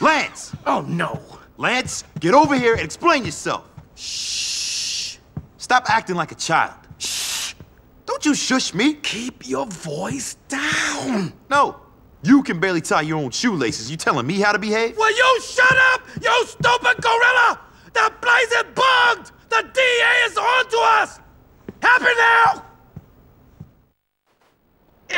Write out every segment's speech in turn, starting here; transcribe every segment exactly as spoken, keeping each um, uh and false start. Lance! Oh, no. Lance, get over here and explain yourself. Shh. Stop acting like a child. Shh. Don't you shush me. Keep your voice down. No. You can barely tie your own shoelaces. You telling me how to behave? Will you shut up, you stupid gorilla? The place is bugged. The D A is on to us. Happy now?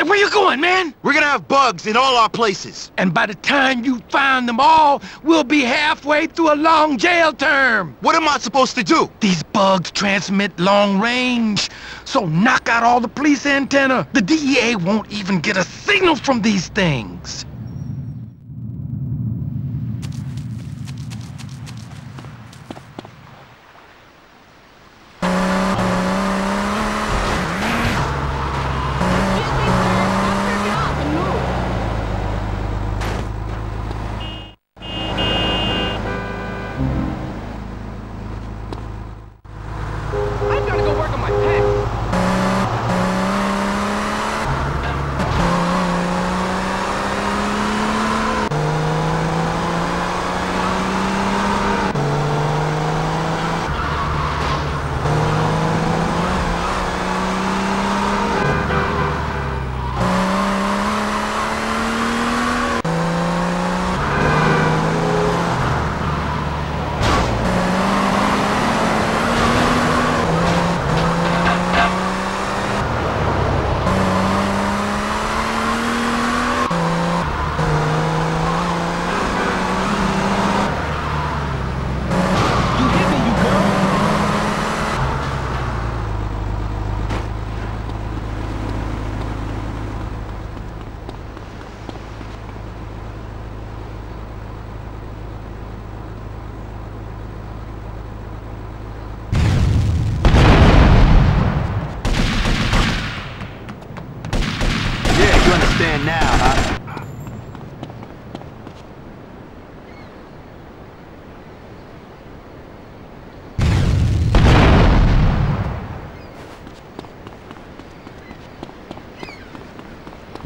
Where you going, man? We're gonna have bugs in all our places. And by the time you find them all, we'll be halfway through a long jail term. What am I supposed to do? These bugs transmit long range, so knock out all the police antenna. The D E A won't even get a signal from these things.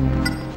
Mm-hmm.